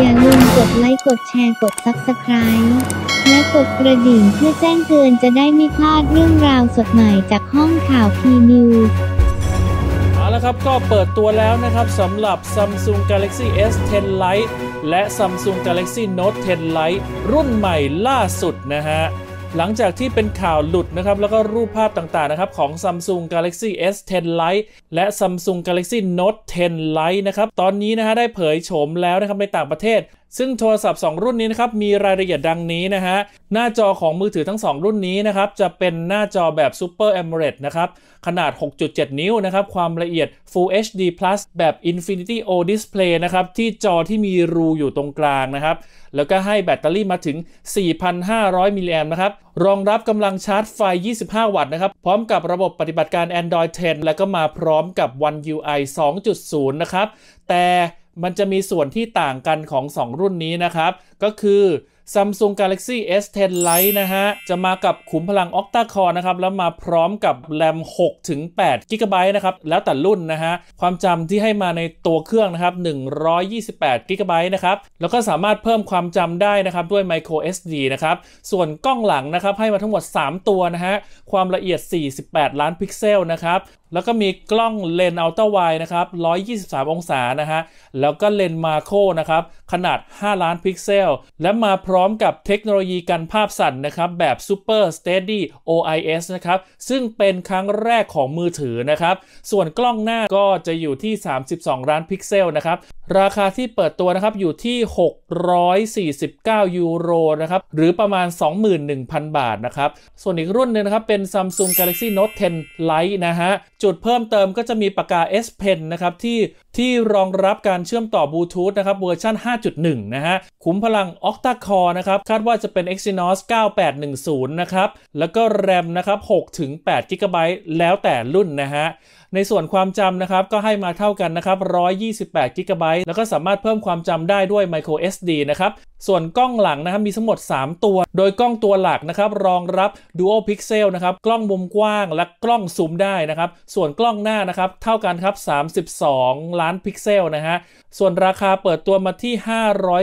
อย่าลืมกดไลค์กดแชร์กด Subscribe และกดกระดิ่งเพื่อแจ้งเตือนจะได้ไม่พลาดเรื่องราวสดใหม่จากห้องข่าวพีนิวส์นะครับก็เปิดตัวแล้วนะครับสำหรับ Samsung Galaxy S 10 Lite และ Samsung Galaxy Note 10 Lite รุ่นใหม่ล่าสุดนะฮะหลังจากที่เป็นข่าวหลุดนะครับแล้วก็รูปภาพต่างๆนะครับของ Samsung Galaxy S 10 Lite และ Samsung Galaxy Note 10 Lite นะครับตอนนี้นะฮะได้เผยโฉมแล้วนะครับในต่างประเทศซึ่งโทรศัพท์2รุ่นนี้นะครับมีรายละเอียดดังนี้นะฮะหน้าจอของมือถือทั้ง2รุ่นนี้นะครับจะเป็นหน้าจอแบบ Super AMOLED นะครับขนาด 6.7 นิ้วนะครับความละเอียด Full HD+ แบบ Infinity O Display นะครับที่จอที่มีรูอยู่ตรงกลางนะครับแล้วก็ให้แบตเตอรี่มาถึง 4,500 มิลลิแอมป์นะครับรองรับกำลังชาร์จไฟ 25 วัตต์นะครับพร้อมกับระบบปฏิบัติการ Android 10 แล้วก็มาพร้อมกับ One UI 2.0 นะครับแต่มันจะมีส่วนที่ต่างกันของ2รุ่นนี้นะครับก็คือ Samsung Galaxy S 10 Lite นะฮะจะมากับขุมพลัง Octa-Core นะครับแล้วมาพร้อมกับแรม 6-8 GB นะครับแล้วแต่รุ่นนะฮะความจำที่ให้มาในตัวเครื่องนะครับ128 GB นะครับแล้วก็สามารถเพิ่มความจำได้นะครับด้วย Micro SD นะครับส่วนกล้องหลังนะครับให้มาทั้งหมด3ตัวนะฮะความละเอียด48ล้านพิกเซลนะครับแล้วก็มีกล้องเลนส์อัลตร้าไวด์นะครับ123องศานะฮะแล้วก็เลนส์มาโครนะครับขนาด5ล้านพิกเซลและมาพร้อมกับเทคโนโลยีกันภาพสั่นนะครับแบบ Super Steady OIS นะครับซึ่งเป็นครั้งแรกของมือถือนะครับส่วนกล้องหน้าก็จะอยู่ที่32ล้านพิกเซลนะครับราคาที่เปิดตัวนะครับอยู่ที่649ยูโรนะครับหรือประมาณ 21,000 บาทนะครับส่วนอีกรุ่นนึงนะครับเป็น Samsung Galaxy Note 10 Lite นะฮะจุดเพิ่มเติมก็จะมีปากกา S Pen นะครับที่รองรับการเชื่อมต่อบลูทูธนะครับเวอร์ชัน 5.1 นะฮะขุมพลัง Octa-Core นะครับคาดว่าจะเป็น Exynos 9810 นะครับแล้วก็แรมนะครับ 6-8 GB แล้วแต่รุ่นนะฮะในส่วนความจำนะครับก็ให้มาเท่ากันนะครับ128 GB แล้วก็สามารถเพิ่มความจำได้ด้วย Micro SD นะครับส่วนกล้องหลังนะครับมีทั้งหมด3ตัวโดยกล้องตัวหลักนะครับรองรับ Dual Pixel นะครับกล้องมุมกว้างและกล้องซูมได้นะครับส่วนกล้องหน้านะครับเท่ากันครับ32ล้านพิกเซลนะฮะส่วนราคาเปิดตัวมาที่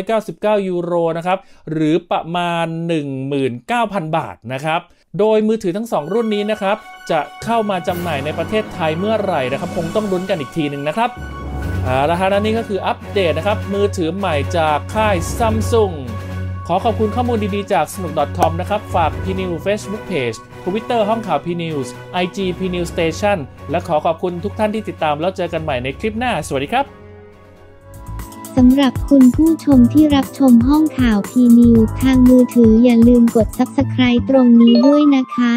599ยูโรนะครับหรือประมาณ 19,000 บาทนะครับโดยมือถือทั้ง2รุ่นนี้นะครับจะเข้ามาจำหน่ายในประเทศไทยเมื่อไหร่นะครับคงต้องลุ้นกันอีกทีหนึ่งนะครับราคานี้ก็คืออัปเดตนะครับมือถือใหม่จากค่าย Samsung ขอบคุณข้อมูลดีๆจากสนุก .com นะครับฝาก Pnews Facebook Page Twitter ห้องข่าว Pnews IG Pnews Station และขอบคุณทุกท่านที่ติดตามแล้วเจอกันใหม่ในคลิปหน้าสวัสดีครับสำหรับคุณผู้ชมที่รับชมห้องข่าว Pnews ทางมือถืออย่าลืมกด Subscribe ตรงนี้ด้วยนะคะ